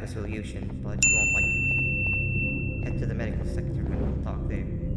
have a solution, but you won't like it. Head to the medical sector and we'll talk there.